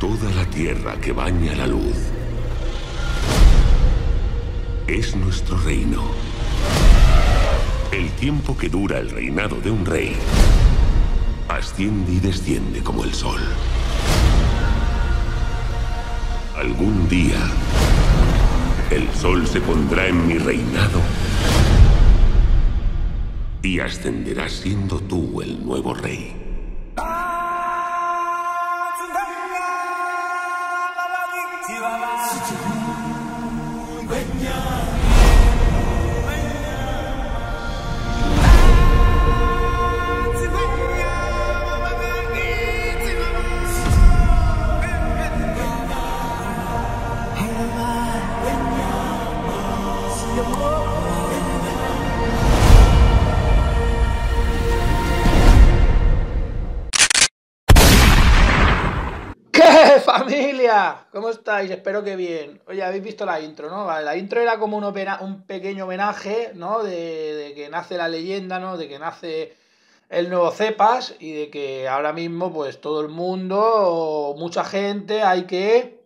Toda la tierra que baña la luz es nuestro reino. El tiempo que dura el reinado de un rey asciende y desciende como el sol. Algún día, el sol se pondrá en mi reinado y ascenderás siendo tú el nuevo rey. ¡Familia! ¿Cómo estáis? Espero que bien. Oye, habéis visto la intro, ¿no? Vale, la intro era como un pequeño homenaje, ¿no? De que nace la leyenda, ¿no? De que nace el nuevo Cepas y de que ahora mismo, pues, todo el mundo, mucha gente, hay que...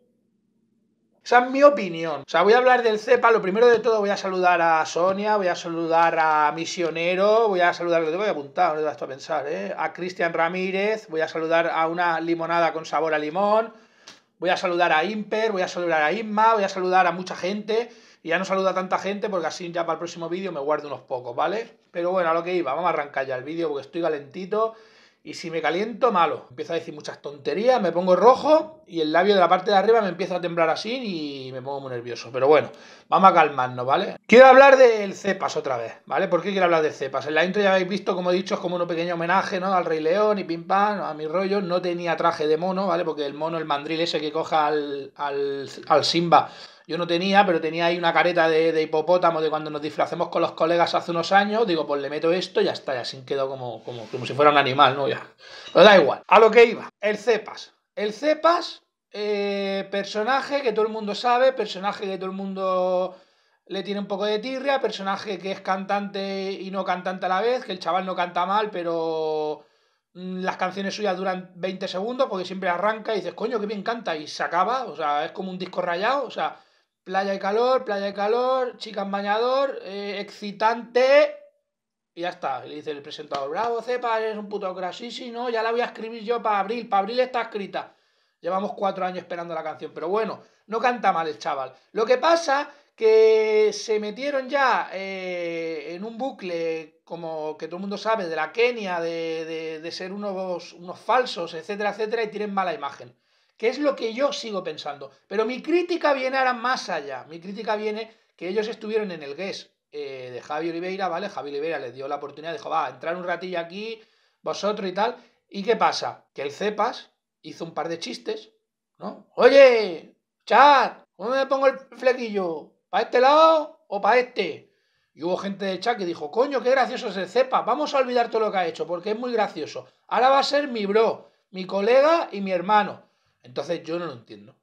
Esa es mi opinión. O sea, voy a hablar del Cepas. Lo primero de todo voy a saludar a Sonia, voy a saludar a Misionero, voy a saludar... Lo tengo que apuntar, no te vas a pensar, ¿eh? A Cristian Ramírez, voy a saludar a una limonada con sabor a limón... Voy a saludar a Imper, voy a saludar a Inma, voy a saludar a mucha gente. Y ya no saluda a tanta gente porque así ya para el próximo vídeo me guardo unos pocos, ¿vale? Pero bueno, a lo que iba, vamos a arrancar ya el vídeo porque estoy calentito. Y si me caliento, malo. Empiezo a decir muchas tonterías, me pongo rojo y el labio de la parte de arriba me empieza a temblar así y me pongo muy nervioso. Pero bueno, vamos a calmarnos, ¿vale? Quiero hablar del Cepas otra vez, ¿vale? ¿Por qué quiero hablar del Cepas? En la intro ya habéis visto, como he dicho, es como un pequeño homenaje, ¿no? Al Rey León y pim pam, a mi rollo. No tenía traje de mono, ¿vale? Porque el mono, el mandril ese que coja al Simba, yo no tenía, pero tenía ahí una careta de hipopótamo de cuando nos disfracemos con los colegas hace unos años. Digo, pues le meto esto y ya está, ya sin quedo como si fuera un animal, ¿no? Ya. Pero da igual. A lo que iba. El Cepas. El Cepas, personaje que todo el mundo sabe, personaje que todo el mundo le tiene un poco de tirria, personaje que es cantante y no cantante a la vez, que el chaval no canta mal, pero... Las canciones suyas duran 20 segundos porque siempre arranca y dices, coño, qué bien canta, y se acaba. O sea, es como un disco rayado, o sea... playa y calor, chica en bañador, excitante, y ya está. Le dice el presentador, bravo, Cepas, eres un puto crack, sí, no, ya la voy a escribir yo para abril está escrita. Llevamos 4 años esperando la canción, pero bueno, no canta mal el chaval. Lo que pasa que se metieron ya en un bucle, como que todo el mundo sabe, de la Kenia, de ser unos falsos, etcétera, etcétera, y tienen mala imagen. Que es lo que yo sigo pensando. Pero mi crítica viene ahora más allá. Mi crítica viene que ellos estuvieron en el Guest de Javi Oliveira, ¿vale? Javi Oliveira les dio la oportunidad, dijo, va, entrar un ratillo aquí, vosotros y tal. ¿Y qué pasa? Que el Cepas hizo un par de chistes, ¿no? Oye, chat, ¿cómo me pongo el flequillo? ¿Para este lado o para este? Y hubo gente del chat que dijo, coño, qué gracioso es el Cepas, vamos a olvidar todo lo que ha hecho, porque es muy gracioso. Ahora va a ser mi bro, mi colega y mi hermano. Entonces yo no lo entiendo,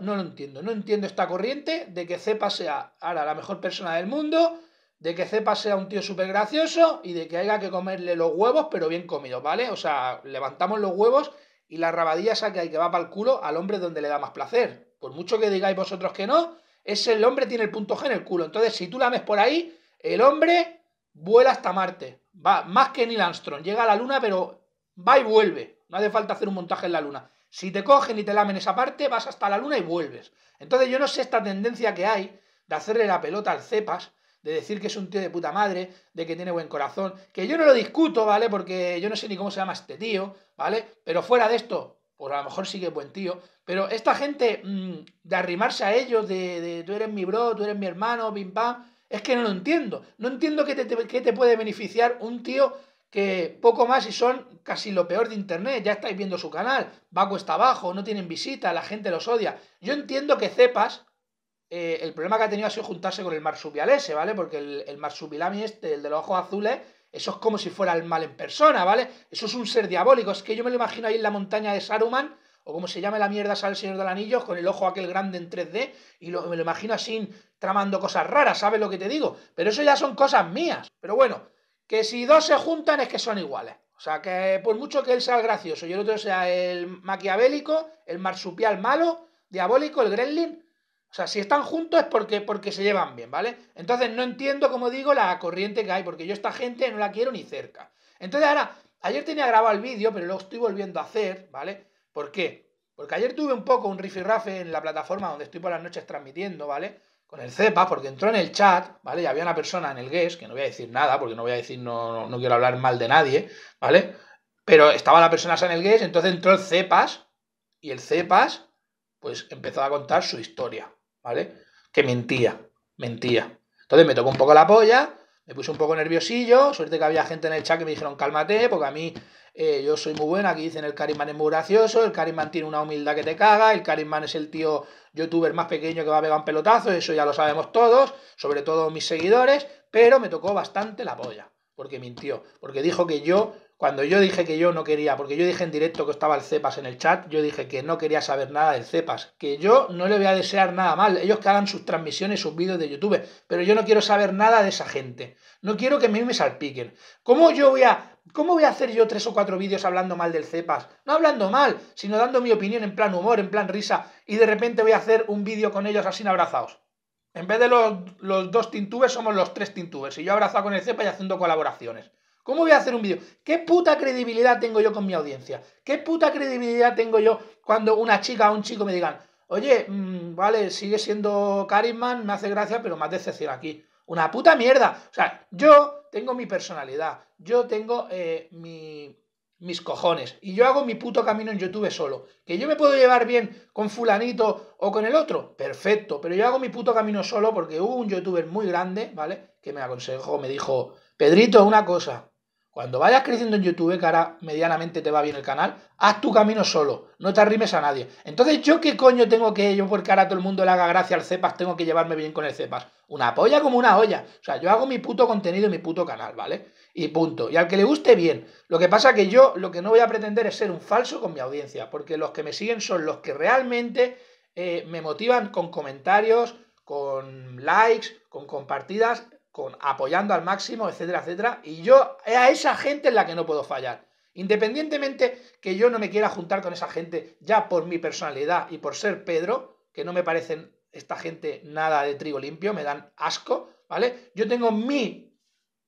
no entiendo esta corriente de que Cepas sea ahora la mejor persona del mundo, de que Cepas sea un tío súper gracioso y de que haya que comerle los huevos pero bien comidos, ¿vale? O sea, levantamos los huevos y la rabadilla esa que hay que va para el culo al hombre donde le da más placer. Por mucho que digáis vosotros que no, es el hombre tiene el punto G en el culo. Entonces si tú la lames por ahí, el hombre vuela hasta Marte, va más que Neil Armstrong, llega a la luna pero va y vuelve. No hace falta hacer un montaje en la luna. Si te cogen y te lamen esa parte, vas hasta la luna y vuelves. Entonces yo no sé esta tendencia que hay de hacerle la pelota al Cepas, de decir que es un tío de puta madre, de que tiene buen corazón, que yo no lo discuto, ¿vale? Porque yo no sé ni cómo se llama este tío, ¿vale? Pero fuera de esto, pues a lo mejor sí que es buen tío, pero esta gente de arrimarse a ellos, de tú eres mi bro, tú eres mi hermano, pim pam, es que no lo entiendo. No entiendo qué te puede beneficiar un tío... que poco más y son casi lo peor de internet, ya estáis viendo su canal, va cuesta abajo, no tienen visita, la gente los odia. Yo entiendo que Cepas, el problema que ha tenido ha sido juntarse con el marsupialese, ¿vale? Porque el marsupilami este, el de los ojos azules, eso es como si fuera el mal en persona, ¿vale? Eso es un ser diabólico, es que yo me lo imagino ahí en la montaña de Saruman, o como se llame la mierda sale el Señor del Anillo, con el ojo aquel grande en 3D, y me lo imagino así tramando cosas raras, ¿sabes lo que te digo? Pero eso ya son cosas mías, pero bueno... Que si dos se juntan es que son iguales. O O sea, que por mucho que él sea el gracioso y el otro sea el maquiavélico, el marsupial malo, diabólico, el gremlin, o sea, si están juntos es porque se llevan bien, ¿vale? Entonces no entiendo, como digo, la corriente que hay, porque yo esta gente no la quiero ni cerca. Entonces ahora, ayer tenía grabado el vídeo, pero lo estoy volviendo a hacer, ¿vale? ¿Por qué? Porque ayer tuve un poco un rifirrafe en la plataforma donde estoy por las noches transmitiendo, ¿vale? Con el cepa, porque entró en el chat, ¿vale? Y había una persona en el guest, que no voy a decir nada, porque no voy a decir, no quiero hablar mal de nadie, ¿vale? Pero estaba la persona en el guest, entonces entró el cepas, y el cepas, pues empezó a contar su historia, ¿vale? Que mentía. Entonces me tocó un poco la polla, me puse un poco nerviosillo, suerte que había gente en el chat que me dijeron, cálmate, porque a mí, yo soy muy buena, aquí dicen el Carismán es muy gracioso, el Carismán tiene una humildad que te caga, el Carismán es el tío youtuber más pequeño que va a pegar un pelotazo, eso ya lo sabemos todos, sobre todo mis seguidores, pero me tocó bastante la polla, porque mintió, porque dijo que yo, cuando yo dije que yo no quería, porque yo dije en directo que estaba el Cepas en el chat, yo dije que no quería saber nada del Cepas, que yo no le voy a desear nada mal, ellos que hagan sus transmisiones, sus vídeos de YouTube, pero yo no quiero saber nada de esa gente, no quiero que a mí me salpiquen. ¿Cómo voy a hacer yo 3 o 4 vídeos hablando mal del Cepas? No hablando mal, sino dando mi opinión en plan humor, en plan risa, y de repente voy a hacer un vídeo con ellos así abrazados. En vez de los 2 tintubers, somos los 3 tintubers, y yo abrazado con el Cepas y haciendo colaboraciones. ¿Cómo voy a hacer un vídeo? ¿Qué puta credibilidad tengo yo con mi audiencia? ¿Qué puta credibilidad tengo yo cuando una chica o un chico me digan, oye, vale, sigue siendo Carisman, me hace gracia, pero me has decepcionado aquí? Una puta mierda. O sea, yo tengo mi personalidad, yo tengo mis cojones, y yo hago mi puto camino en YouTube solo. ¿Que yo me puedo llevar bien con fulanito o con el otro? Perfecto, pero yo hago mi puto camino solo, porque hubo un youtuber muy grande, ¿vale?, que me aconsejó, me dijo, Pedrito, una cosa, cuando vayas creciendo en YouTube, que ahora medianamente te va bien el canal, haz tu camino solo, no te arrimes a nadie. Entonces, ¿yo qué coño tengo que yo? Porque ahora todo el mundo le haga gracia al Cepas, tengo que llevarme bien con el Cepas. Una polla como una olla. O sea, yo hago mi puto contenido y mi puto canal, ¿vale? Y punto. Y al que le guste, bien. Lo que pasa que yo lo que no voy a pretender es ser un falso con mi audiencia, porque los que me siguen son los que realmente me motivan con comentarios, con likes, con compartidas, con apoyando al máximo, etcétera, etcétera, y yo a esa gente es la que no puedo fallar, independientemente que yo no me quiera juntar con esa gente ya por mi personalidad y por ser Pedro, que no me parecen esta gente nada de trigo limpio, me dan asco, ¿vale? Yo tengo mi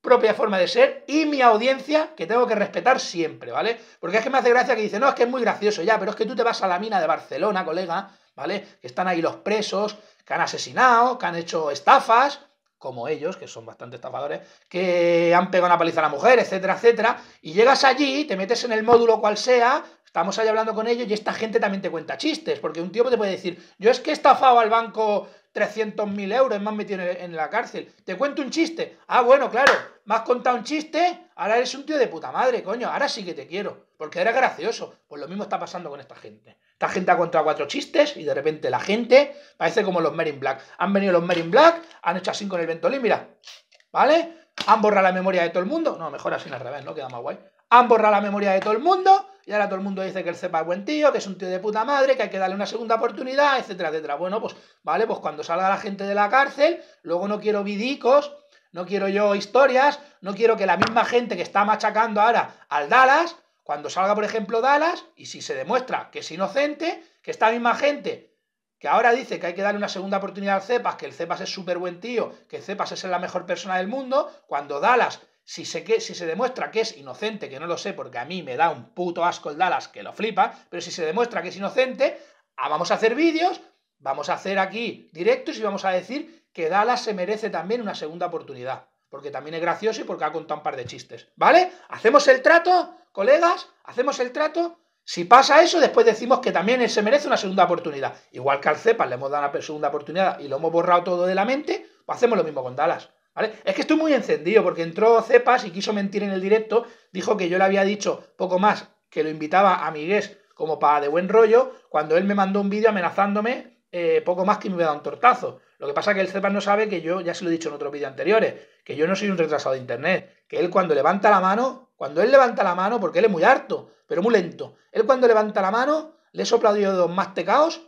propia forma de ser y mi audiencia que tengo que respetar siempre, ¿vale? Porque es que me hace gracia que dice, no, es que es muy gracioso ya, pero es que tú te vas a la mina de Barcelona, colega, ¿vale? Que están ahí los presos, que han asesinado, que han hecho estafas, como ellos, que son bastante estafadores, que han pegado una paliza a la mujer, etcétera, etcétera, y llegas allí, te metes en el módulo cual sea, estamos ahí hablando con ellos y esta gente también te cuenta chistes, porque un tío te puede decir, yo es que he estafado al banco 300.000 euros, me han metido en la cárcel, te cuento un chiste, ah, bueno, claro, me has contado un chiste, ahora eres un tío de puta madre, coño, ahora sí que te quiero, porque eres gracioso. Pues lo mismo está pasando con esta gente. La gente ha contado 4 chistes y de repente la gente parece como los Men in Black. Han venido los Men in Black, han hecho así con el Ventolín, mira, ¿vale? Han borrado la memoria de todo el mundo. No, mejor así al revés, ¿no? Queda más guay. Han borrado la memoria de todo el mundo y ahora todo el mundo dice que el Cepa es buen tío, que es un tío de puta madre, que hay que darle una segunda oportunidad, etcétera, etcétera. Bueno, pues, ¿vale? Pues cuando salga la gente de la cárcel, luego no quiero vidicos, no quiero yo historias, no quiero que la misma gente que está machacando ahora al Dalas, cuando salga, por ejemplo, Dalas, y si se demuestra que es inocente, que esta misma gente que ahora dice que hay que darle una segunda oportunidad al Cepas, que el Cepas es súper buen tío, que el Cepas es la mejor persona del mundo, cuando Dalas, si se demuestra que es inocente, que no lo sé porque a mí me da un puto asco el Dalas, que lo flipa, pero si se demuestra que es inocente, vamos a hacer vídeos, vamos a hacer aquí directos y vamos a decir que Dalas se merece también una segunda oportunidad, porque también es gracioso y porque ha contado un par de chistes, ¿vale? ¿Hacemos el trato, colegas? ¿Hacemos el trato? Si pasa eso, después decimos que también él se merece una segunda oportunidad. Igual que al Cepas le hemos dado una segunda oportunidad y lo hemos borrado todo de la mente, pues hacemos lo mismo con Dalas, ¿vale? Es que estoy muy encendido porque entró Cepas y quiso mentir en el directo, dijo que yo le había dicho poco más, que lo invitaba a Miguel como para de buen rollo, cuando él me mandó un vídeo amenazándome poco más que me iba a dar un tortazo. Lo que pasa es que el Cepas no sabe que yo, ya se lo he dicho en otros vídeos anteriores, que yo no soy un retrasado de internet, que él cuando levanta la mano, porque él es muy harto, pero muy lento, él cuando levanta la mano, le he soplado yo 2 más tecaos,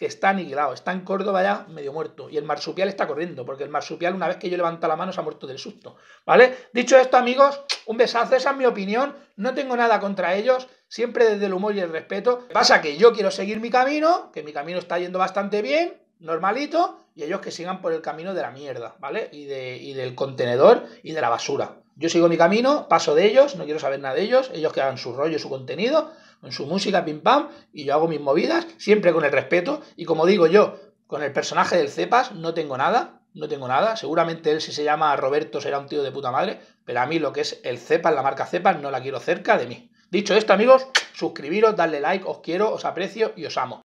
que está aniquilado, está en Córdoba ya medio muerto, y el marsupial está corriendo, porque el marsupial, una vez que yo levanta la mano, se ha muerto del susto, ¿vale? Dicho esto, amigos, un besazo, esa es mi opinión, no tengo nada contra ellos, siempre desde el humor y el respeto. Lo que pasa es que yo quiero seguir mi camino, que mi camino está yendo bastante bien, normalito, y ellos que sigan por el camino de la mierda, ¿vale? Y del contenedor y de la basura. Yo sigo mi camino, paso de ellos, no quiero saber nada de ellos, ellos que hagan su rollo, su contenido, con su música, pim pam, y yo hago mis movidas, siempre con el respeto, y como digo yo, con el personaje del Cepas no tengo nada, no tengo nada, seguramente él si se llama Roberto será un tío de puta madre, pero a mí lo que es el Cepas, la marca Cepas, no la quiero cerca de mí. Dicho esto, amigos, suscribiros, darle like, os quiero, os aprecio y os amo.